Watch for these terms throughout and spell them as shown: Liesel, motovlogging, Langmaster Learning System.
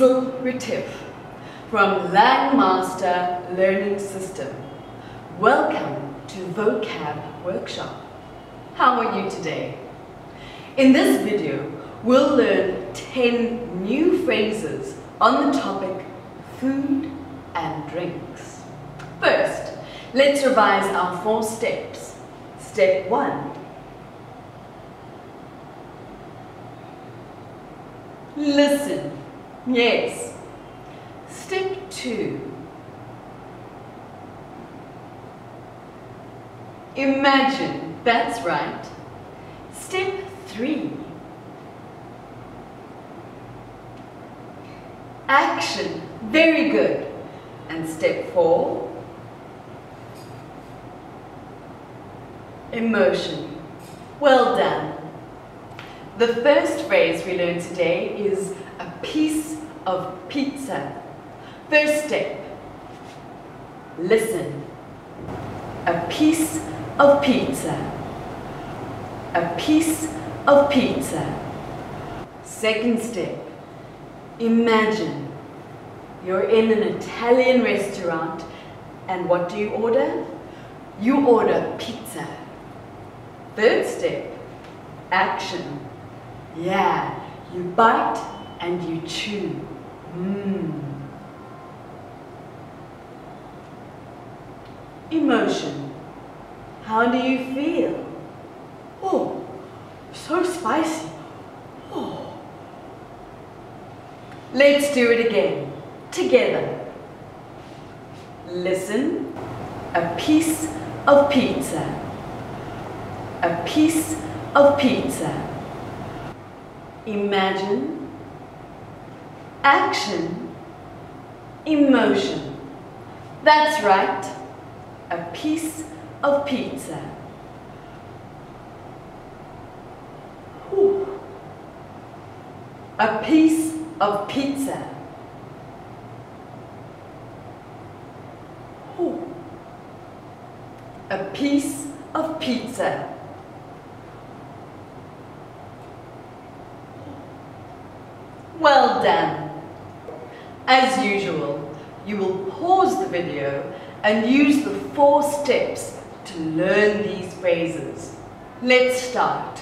Diesel tip from Langmaster Learning System. Welcome to Vocab Workshop. How are you today? In this video, we'll learn 10 new phrases on the topic food and drinks. First, let's revise our 4 steps. Step 1. Listen. Yes. Step 2. Imagine. That's right. Step 3. Action. Very good. And step 4. Emotion. Well done. The first phrase we learned today is a piece of pizza. First step, listen. A piece of pizza. A piece of pizza. Second step, imagine. You're in an Italian restaurant and what do you order? You order pizza. Third step, action. Yeah, you bite and you chew. Emotion. How do you feel? Oh, so spicy. Oh. Let's do it again, together. Listen. A piece of pizza. A piece of pizza. Imagine, action, emotion. That's right, a piece of pizza. Ooh. A piece of pizza. Ooh. A piece of pizza. Well done! As usual, you will pause the video and use the 4 steps to learn these phrases. Let's start.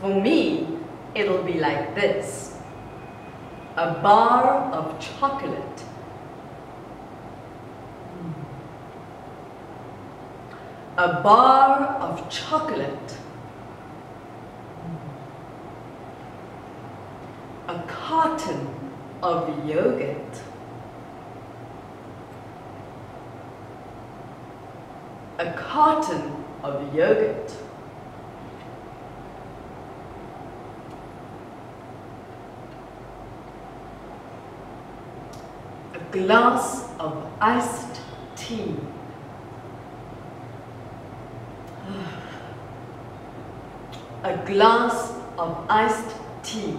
For me, it'll be like this. A bar of chocolate. A bar of chocolate. A carton of yogurt. A carton of yogurt. Glass of iced tea. A glass of iced tea.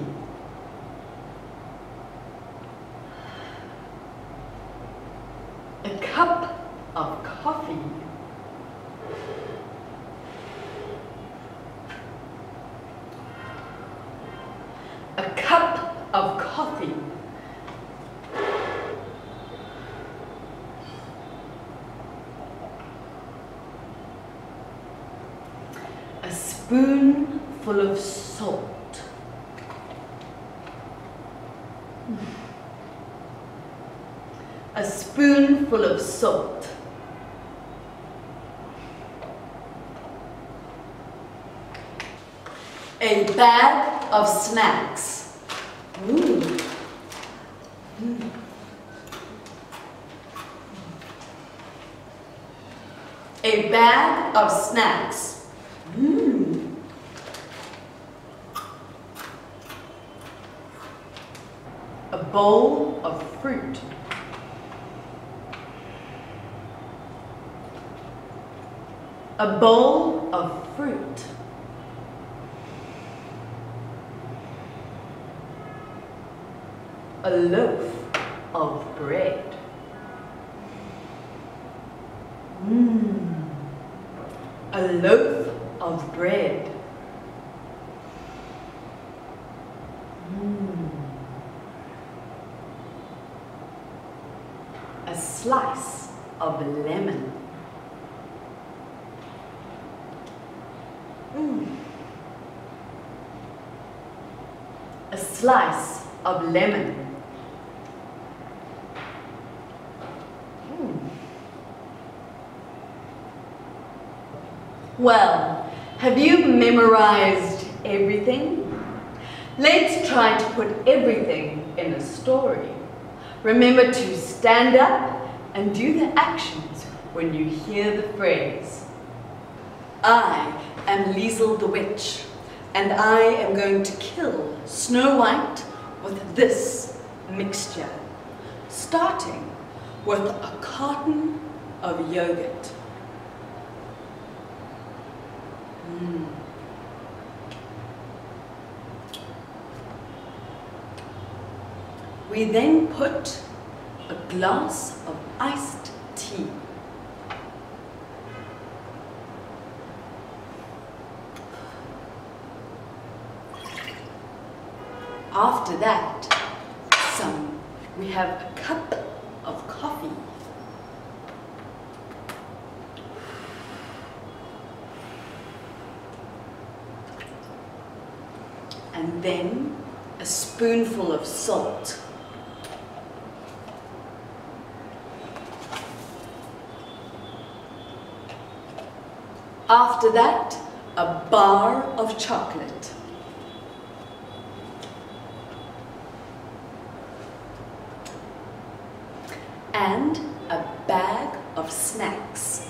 A cup of coffee. A cup of coffee. A spoonful of salt. A spoonful of salt. A bag of snacks. Ooh. A bag of snacks. A bowl of fruit. A bowl of fruit. a loaf of bread. A loaf of bread. A slice of lemon. A slice of lemon. Well, have you memorized everything? Let's try to put everything in a story. Remember to stand up and do the actions when you hear the phrase. I am Liesel the Witch, and I am going to kill Snow White with this mixture, starting with a carton of yogurt. We then put a glass of iced tea. After that, we have a cup of coffee. And then a spoonful of salt. After that, a bar of chocolate. And a bag of snacks.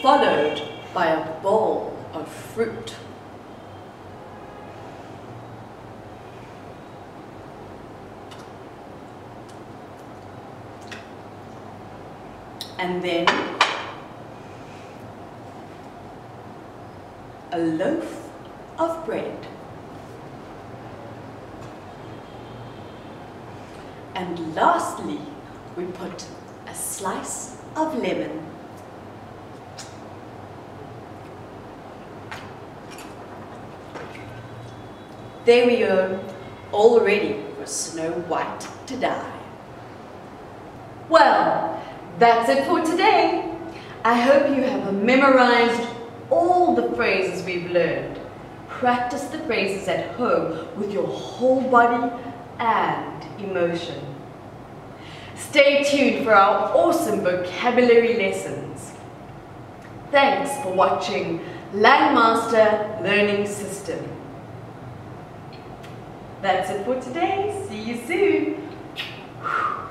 Followed by a bowl of fruit. And then a loaf of bread. And lastly, we put a slice of lemon. There we go, all ready for Snow White to die. Well, that's it for today. I hope you have memorized all the phrases we've learned. Practice the phrases at home with your whole body and emotion. Stay tuned for our awesome vocabulary lessons. Thanks for watching Langmaster Learning System. That's it for today. See you soon.